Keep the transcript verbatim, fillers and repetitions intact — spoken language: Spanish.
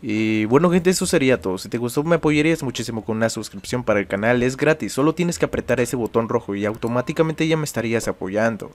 Y bueno gente, eso sería todo. Si te gustó me apoyarías muchísimo con una suscripción para el canal. Es gratis, solo tienes que apretar ese botón rojo y automáticamente ya me estarías apoyando.